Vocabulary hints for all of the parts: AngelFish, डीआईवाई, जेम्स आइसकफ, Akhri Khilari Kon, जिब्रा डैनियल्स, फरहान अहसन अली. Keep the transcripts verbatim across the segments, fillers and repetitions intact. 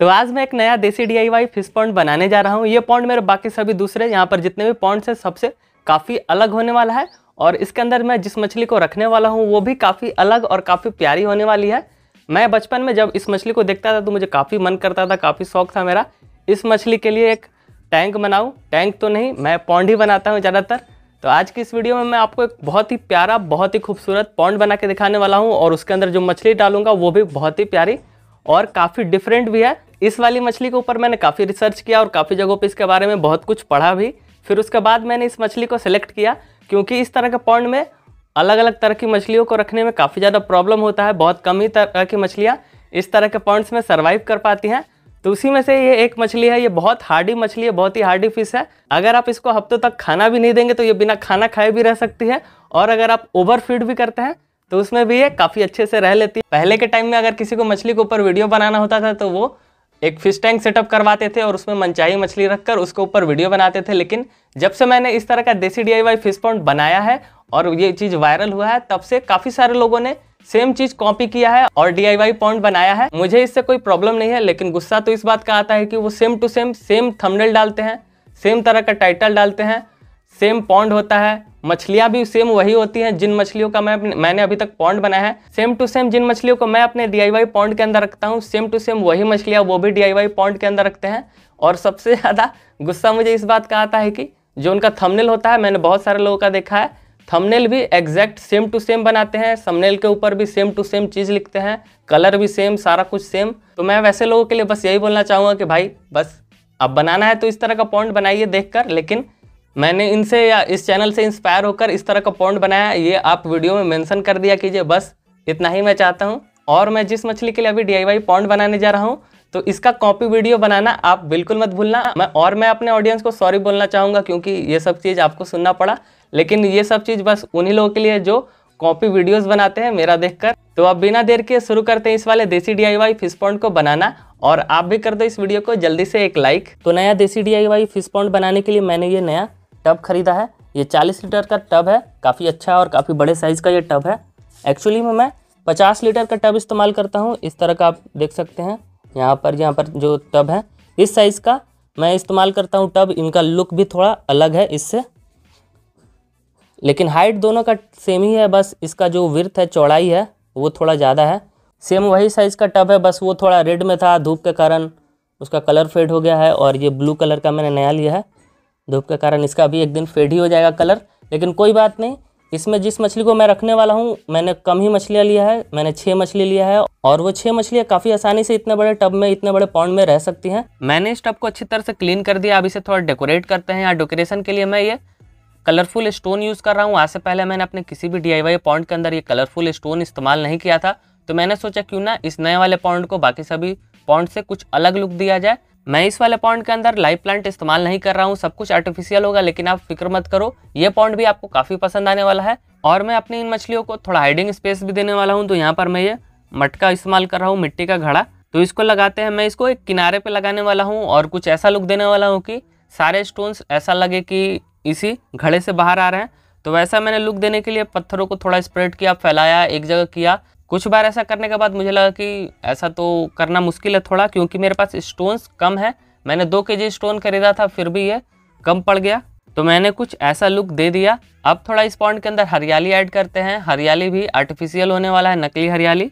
तो आज मैं एक नया देसी डीआईवाई फिश पॉन्ड बनाने जा रहा हूँ। ये पॉन्ड मेरे बाकी सभी दूसरे यहाँ पर जितने भी पॉन्ड्स हैं सबसे काफ़ी अलग होने वाला है, और इसके अंदर मैं जिस मछली को रखने वाला हूँ वो भी काफ़ी अलग और काफ़ी प्यारी होने वाली है। मैं बचपन में जब इस मछली को देखता था तो मुझे काफ़ी मन करता था, काफ़ी शौक था मेरा इस मछली के लिए एक टैंक बनाऊँ। टैंक तो नहीं, मैं पॉन्ड ही बनाता हूँ ज़्यादातर। तो आज की इस वीडियो में मैं आपको एक बहुत ही प्यारा, बहुत ही खूबसूरत पॉन्ड बना के दिखाने वाला हूँ, और उसके अंदर जो मछली डालूंगा वो भी बहुत ही प्यारी और काफ़ी डिफरेंट भी है। इस वाली मछली के ऊपर मैंने काफ़ी रिसर्च किया और काफ़ी जगहों पे इसके बारे में बहुत कुछ पढ़ा भी। फिर उसके बाद मैंने इस मछली को सिलेक्ट किया, क्योंकि इस तरह के पॉन्ड में अलग अलग तरह की मछलियों को रखने में काफ़ी ज़्यादा प्रॉब्लम होता है। बहुत कम ही तरह की मछलियाँ इस तरह के पॉन्ड्स में सर्वाइव कर पाती हैं। तो उसी में से ये एक मछली है। ये बहुत हार्डी मछली है, बहुत ही हार्डी फिश है। अगर आप इसको हफ्तों तक खाना भी नहीं देंगे तो ये बिना खाना खाए भी रह सकती है, और अगर आप ओवर फीड भी करते हैं तो उसमें भी ये काफ़ी अच्छे से रह लेती है। पहले के टाइम में अगर किसी को मछली के ऊपर वीडियो बनाना होता था तो वो एक फिश टैंक सेटअप करवाते थे और उसमें मनचाही मछली रखकर उसके ऊपर वीडियो बनाते थे। लेकिन जब से मैंने इस तरह का देसी डीआईवाई फिश पॉन्ड बनाया है और ये चीज़ वायरल हुआ है, तब से काफ़ी सारे लोगों ने सेम चीज़ कॉपी किया है और डीआईवाई पॉन्ड बनाया है। मुझे इससे कोई प्रॉब्लम नहीं है, लेकिन गुस्सा तो इस बात का आता है कि वो same to same same thumbnail डालते हैं, सेम तरह का टाइटल डालते हैं, सेम पॉन्ड होता है, मछलियाँ भी सेम वही होती हैं जिन मछलियों का मैं मैंने अभी तक पॉन्ड बनाया है। सेम टू सेम जिन मछलियों को मैं अपने डीआईवाई पॉन्ड के अंदर रखता हूँ, सेम टू सेम वही मछलियाँ वो भी डीआईवाई पॉन्ड के अंदर रखते हैं। और सबसे ज़्यादा गुस्सा मुझे इस बात का आता है कि जो उनका थंबनेल होता है, मैंने बहुत सारे लोगों का देखा है, थंबनेल भी एग्जैक्ट सेम टू सेम बनाते हैं, थंबनेल के ऊपर भी सेम टू सेम चीज़ लिखते हैं, कलर भी सेम, सारा कुछ सेम। तो मैं वैसे लोगों के लिए बस यही बोलना चाहूँगा कि भाई बस अब बनाना है तो इस तरह का पॉन्ड बनाइए देखकर। लेकिन मैंने इनसे या इस चैनल से इंस्पायर होकर इस तरह का पॉन्ड बनाया, ये आप वीडियो में मेंशन कर दिया कीजिए। बस इतना ही मैं चाहता हूँ। और मैं जिस मछली के लिए अभी डीआईवाई पॉन्ड बनाने जा रहा हूँ तो इसका कॉपी वीडियो बनाना आप बिल्कुल मत भूलना। मैं और मैं अपने ऑडियंस को सॉरी बोलना चाहूँगा, क्योंकि ये सब चीज़ आपको सुनना पड़ा, लेकिन ये सब चीज़ बस उन्हीं लोगों के लिए जो कॉपी वीडियोस बनाते हैं मेरा देखकर। तो अब बिना देर के शुरू करते हैं इस वाले देसी डीआईवाई फिश पॉन्ड को बनाना, और आप भी कर दो इस वीडियो को जल्दी से एक लाइक। तो नया देसी डीआईवाई फिश पॉन्ड बनाने के लिए मैंने ये नया टब खरीदा है। ये चालीस लीटर का टब है, काफ़ी अच्छा और काफ़ी बड़े साइज़ का ये टब है। एक्चुअली में मैं पचास लीटर का टब इस्तेमाल करता हूँ। इस तरह का आप देख सकते हैं, यहाँ पर यहाँ पर जो टब है इस साइज़ का मैं इस्तेमाल करता हूँ टब। इनका लुक भी थोड़ा अलग है इससे, लेकिन हाइट दोनों का सेम ही है, बस इसका जो विड्थ है, चौड़ाई है, वो थोड़ा ज़्यादा है। सेम वही साइज़ का टब है, बस वो थोड़ा रेड में था, धूप के कारण उसका कलर फेड हो गया है, और ये ब्लू कलर का मैंने नया लिया है। धूप के कारण इसका भी एक दिन फेड ही हो जाएगा कलर, लेकिन कोई बात नहीं। इसमें जिस मछली को मैं रखने वाला हूँ, मैंने कम ही मछलियाँ लिया है, मैंने छः मछली लिया है, और वो छः मछलियाँ काफ़ी आसानी से इतने बड़े टब में, इतने बड़े पॉन्ड में रह सकती हैं। मैंने इस टब को अच्छी तरह से क्लीन कर दिया। अब इसे थोड़ा डेकोरेट करते हैं। यहाँ डेकोरेशन के लिए मैं ये कलरफुल स्टोन यूज़ कर रहा हूँ। आज से पहले मैंने अपने किसी भी डीआईवाई पॉन्ड के अंदर ये कलरफुल स्टोन इस्तेमाल नहीं किया था, तो मैंने सोचा क्यों ना इस नए वाले पॉन्ड को बाकी सभी पॉन्ड से कुछ अलग लुक दिया जाए। मैं इस वाले पॉन्ड के अंदर लाइव प्लांट इस्तेमाल नहीं कर रहा हूँ, सब कुछ आर्टिफिशियल होगा। लेकिन आप फिक्र मत करो, ये पॉन्ड भी आपको काफ़ी पसंद आने वाला है। और मैं अपनी इन मछलियों को थोड़ा हाइडिंग स्पेस भी देने वाला हूँ, तो यहाँ पर मैं ये मटका इस्तेमाल कर रहा हूँ, मिट्टी का घड़ा। तो इसको लगाते हैं, मैं इसको एक किनारे पर लगाने वाला हूँ, और कुछ ऐसा लुक देने वाला हूँ कि सारे स्टोन्स ऐसा लगे कि इसी घड़े से बाहर आ रहे हैं। तो वैसा मैंने लुक देने के लिए पत्थरों को थोड़ा स्प्रेड किया, फैलाया, एक जगह किया। कुछ बार ऐसा करने के बाद मुझे लगा कि ऐसा तो करना मुश्किल है थोड़ा, क्योंकि मेरे पास स्टोन्स कम है। मैंने दो केजी स्टोन खरीदा था, फिर भी ये कम पड़ गया, तो मैंने कुछ ऐसा लुक दे दिया। अब थोड़ा इस पॉन्ड के अंदर हरियाली ऐड करते हैं। हरियाली भी आर्टिफिशियल होने वाला है, नकली हरियाली।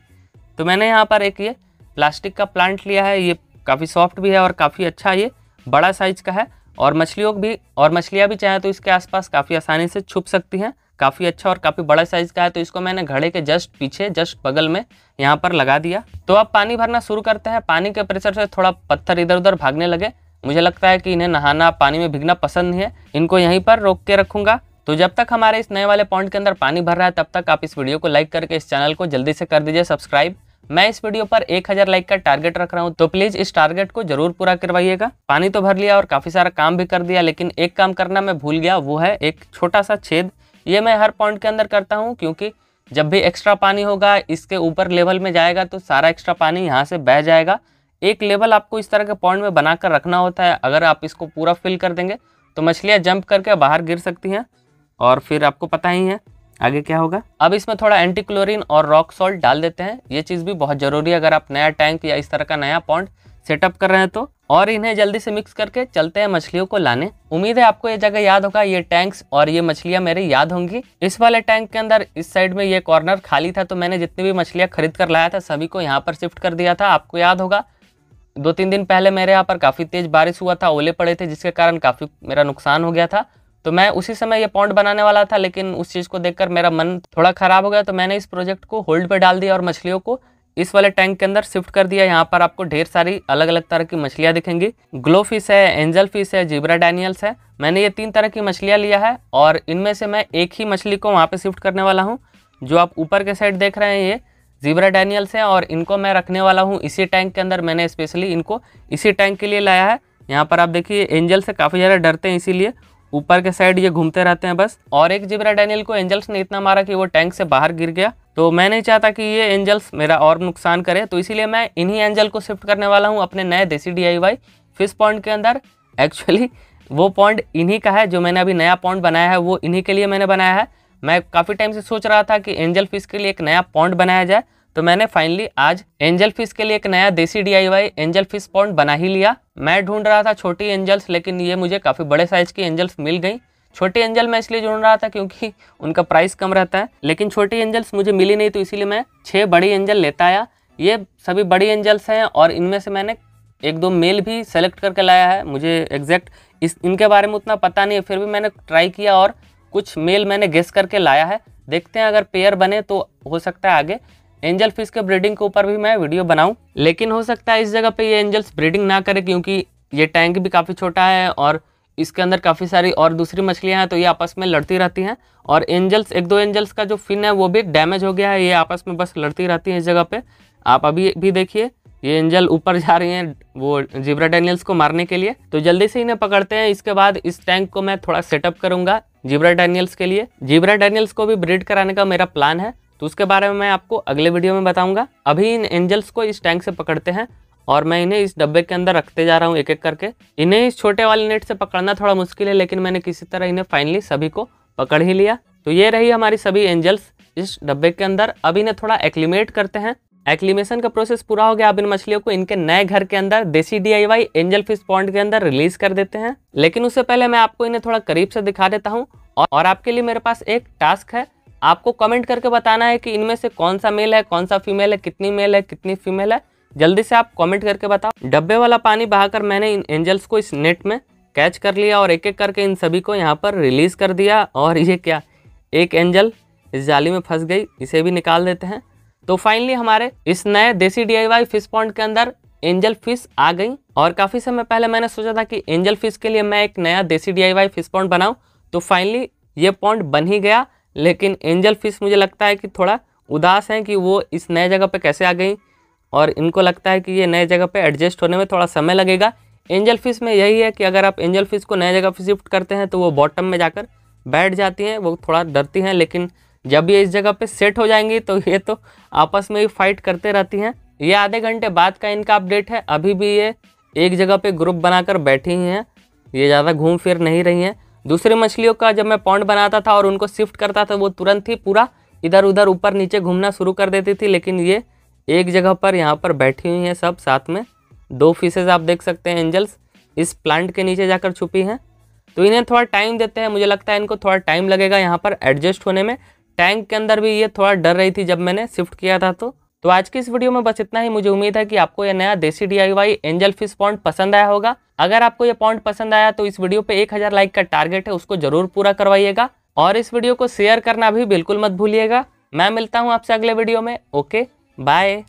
तो मैंने यहाँ पर एक ये प्लास्टिक का प्लांट लिया है, ये काफ़ी सॉफ्ट भी है और काफ़ी अच्छा, ये बड़ा साइज का है, और मछलियों भी और मछलियाँ भी चाहें तो इसके आसपास काफ़ी आसानी से छुप सकती हैं। काफ़ी अच्छा और काफ़ी बड़ा साइज़ का है, तो इसको मैंने घड़े के जस्ट पीछे, जस्ट बगल में यहाँ पर लगा दिया। तो अब पानी भरना शुरू करते हैं। पानी के प्रेशर से थोड़ा पत्थर इधर उधर भागने लगे। मुझे लगता है कि इन्हें नहाना, पानी में भीगना पसंद नहीं है, इनको यहीं पर रोक के रखूँगा। तो जब तक हमारे इस नए वाले पॉन्ड के अंदर पानी भर रहा है, तब तक आप इस वीडियो को लाइक करके इस चैनल को जल्दी से कर दीजिए सब्सक्राइब। मैं इस वीडियो पर एक हज़ार लाइक का टारगेट रख रहा हूँ, तो प्लीज़ इस टारगेट को जरूर पूरा करवाइएगा। पानी तो भर लिया और काफ़ी सारा काम भी कर दिया, लेकिन एक काम करना मैं भूल गया, वो है एक छोटा सा छेद। ये मैं हर पॉन्ड के अंदर करता हूँ, क्योंकि जब भी एक्स्ट्रा पानी होगा, इसके ऊपर लेवल में जाएगा, तो सारा एक्स्ट्रा पानी यहाँ से बह जाएगा। एक लेवल आपको इस तरह के पॉन्ड में बनाकर रखना होता है। अगर आप इसको पूरा फिल कर देंगे तो मछलियाँ जंप करके बाहर गिर सकती हैं, और फिर आपको पता ही है आगे क्या होगा। अब इसमें थोड़ा एंटी क्लोरीन और रॉक सॉल्ट डाल देते हैं। ये चीज़ भी बहुत ज़रूरी है। अगर आप नया टैंक या इस तरह का नया पॉन्ड सेटअप कर रहे हैं तो, और इन्हें जल्दी से मिक्स करके चलते हैं मछलियों को लाने। उम्मीद है आपको ये जगह याद होगा, ये टैंक्स और ये मछलियाँ मेरे याद होंगी। इस वाले टैंक के अंदर इस साइड में ये कॉर्नर खाली था, तो मैंने जितनी भी मछलियाँ खरीद कर लाया था सभी को यहाँ पर शिफ्ट कर दिया था। आपको याद होगा दो तीन दिन पहले मेरे यहाँ पर काफ़ी तेज़ बारिश हुआ था, ओले पड़े थे जिसके कारण काफ़ी मेरा नुकसान हो गया था। तो मैं उसी समय ये पॉन्ड बनाने वाला था, लेकिन उस चीज़ को देखकर मेरा मन थोड़ा ख़राब हो गया, तो मैंने इस प्रोजेक्ट को होल्ड पर डाल दिया और मछलियों को इस वाले टैंक के अंदर शिफ्ट कर दिया। यहाँ पर आपको ढेर सारी अलग अलग तरह की मछलियाँ दिखेंगी, ग्लो फिश है, एंजल फिश है, जिब्रा डैनियल्स है। मैंने ये तीन तरह की मछलियाँ लिया है और इनमें से मैं एक ही मछली को वहाँ पर शिफ्ट करने वाला हूँ। जो आप ऊपर के साइड देख रहे हैं ये जिब्रा डैनियल्स हैं और इनको मैं रखने वाला हूँ इसी टैंक के अंदर। मैंने स्पेशली इनको इसी टैंक के लिए लाया है। यहाँ पर आप देखिए एंजल से काफ़ी ज़्यादा डरते हैं, इसीलिए ऊपर के साइड ये घूमते रहते हैं बस। और एक जिब्रा डैनियल को एंजल्स ने इतना मारा कि वो टैंक से बाहर गिर गया, तो मैं नहीं चाहता कि ये एंजल्स मेरा और नुकसान करे, तो इसीलिए मैं इन्हीं एंजल को शिफ्ट करने वाला हूँ अपने नए देसी डीआईवाई फिश पॉन्ड के अंदर। एक्चुअली वो पॉन्ड इन्हीं का है, जो मैंने अभी नया पॉन्ड बनाया है वो इन्हीं के लिए मैंने बनाया है। मैं काफ़ी टाइम से सोच रहा था कि एंजल फिश के लिए एक नया पॉन्ड बनाया जाए, तो मैंने फाइनली आज एंजल फिश के लिए एक नया देसी डीआईवाई एंजल फिश पॉन्ड बना ही लिया। मैं ढूंढ रहा था छोटी एंजल्स, लेकिन ये मुझे काफ़ी बड़े साइज़ की एंजल्स मिल गई। छोटी एंजल मैं इसलिए ढूंढ रहा था क्योंकि उनका प्राइस कम रहता है, लेकिन छोटी एंजल्स मुझे मिली नहीं, तो इसीलिए मैं छः बड़ी एंजल लेता आया। ये सभी बड़ी एंजल्स हैं और इनमें से मैंने एक दो मेल भी सेलेक्ट करके लाया है। मुझे एग्जैक्ट इस इनके बारे में उतना पता नहीं है, फिर भी मैंने ट्राई किया और कुछ मेल मैंने गेस करके लाया है। देखते हैं अगर पेयर बने तो हो सकता है आगे एंजल फिश के ब्रीडिंग के ऊपर भी मैं वीडियो बनाऊं, लेकिन हो सकता है इस जगह पे ये एंजल्स ब्रीडिंग ना करे क्योंकि ये टैंक भी काफ़ी छोटा है और इसके अंदर काफ़ी सारी और दूसरी मछलियां हैं, तो ये आपस में लड़ती रहती हैं। और एंजल्स एक दो एंजल्स का जो फिन है वो भी डैमेज हो गया है, ये आपस में बस लड़ती रहती हैं इस जगह पे। आप अभी भी देखिए ये एंजल ऊपर जा रही हैं वो जिब्रा डैनियल्स को मारने के लिए, तो जल्दी से इन्हें पकड़ते हैं। इसके बाद इस टैंक को मैं थोड़ा सेटअप करूँगा जिब्रा डैनियल्स के लिए। जिब्रा डैनियल्स को भी ब्रीड कराने का मेरा प्लान है, तो उसके बारे में मैं आपको अगले वीडियो में बताऊंगा। अभी इन एंजल्स को इस टैंक से पकड़ते हैं और मैं इन्हें इस डब्बे के अंदर रखते जा रहा हूं एक एक करके। इन्हें इस छोटे वाले नेट से पकड़ना थोड़ा मुश्किल है, लेकिन मैंने किसी तरह इन्हें फाइनली सभी को पकड़ ही लिया। तो ये रही हमारी सभी एंजल्स इस डब्बे के अंदर। अब इन्हें थोड़ा एक्लिमेट करते हैं। एक्लिमेशन का प्रोसेस पूरा हो गया, अब इन मछलियों को इनके नए घर के अंदर देसी डीआईवाई एंजल फिश पॉन्ड के अंदर रिलीज कर देते हैं। लेकिन उससे पहले मैं आपको इन्हें थोड़ा करीब से दिखा देता हूँ और आपके लिए मेरे पास एक टास्क है। आपको कमेंट करके बताना है कि इनमें से कौन सा मेल है, कौन सा फीमेल है, कितनी मेल है, कितनी फीमेल है। जल्दी से आप कमेंट करके बताओ। डब्बे वाला पानी बहाकर मैंने इन एंजल्स को इस नेट में कैच कर लिया और एक एक करके इन सभी को यहाँ पर रिलीज़ कर दिया। और ये क्या, एक एंजल इस जाली में फंस गई, इसे भी निकाल देते हैं। तो फाइनली हमारे इस नए देसी डीआईवाई फिश पॉन्ड के अंदर एंजल फिश आ गई। और काफ़ी समय पहले मैंने सोचा था कि एंजल फिश के लिए मैं एक नया देसी डीआईवाई फिश पॉन्ड बनाऊँ, तो फाइनली ये पॉन्ड बन ही गया। लेकिन एंजल फिश मुझे लगता है कि थोड़ा उदास हैं कि वो इस नए जगह पे कैसे आ गई, और इनको लगता है कि ये नए जगह पे एडजस्ट होने में थोड़ा समय लगेगा। एंजल फिश में यही है कि अगर आप एंजल फिश को नए जगह पे शिफ्ट करते हैं तो वो बॉटम में जाकर बैठ जाती हैं, वो थोड़ा डरती हैं। लेकिन जब ये इस जगह पे सेट हो जाएंगी तो ये तो आपस में ही फाइट करते रहती हैं। ये आधे घंटे बाद का इनका अपडेट है। अभी भी ये एक जगह पर ग्रुप बनाकर बैठी ही हैं, ये ज़्यादा घूम फिर नहीं रही हैं। दूसरी मछलियों का जब मैं पॉन्ड बनाता था और उनको शिफ्ट करता था, वो तुरंत ही पूरा इधर उधर ऊपर नीचे घूमना शुरू कर देती थी, लेकिन ये एक जगह पर यहाँ पर बैठी हुई हैं सब साथ में। दो फिशेज आप देख सकते हैं एंजल्स इस प्लांट के नीचे जाकर छुपी हैं। तो इन्हें थोड़ा टाइम देते हैं, मुझे लगता है इनको थोड़ा टाइम लगेगा यहाँ पर एडजस्ट होने में। टैंक के अंदर भी ये थोड़ा डर रही थी जब मैंने शिफ्ट किया था। तो तो आज की इस वीडियो में बस इतना ही। मुझे उम्मीद है कि आपको यह नया देसी डीआईवाई एंजल फिश पॉन्ड पसंद आया होगा। अगर आपको यह पॉन्ड पसंद आया तो इस वीडियो पे एक हज़ार लाइक का टारगेट है, उसको जरूर पूरा करवाइएगा। और इस वीडियो को शेयर करना भी बिल्कुल मत भूलिएगा। मैं मिलता हूँ आपसे अगले वीडियो में। Okay bye.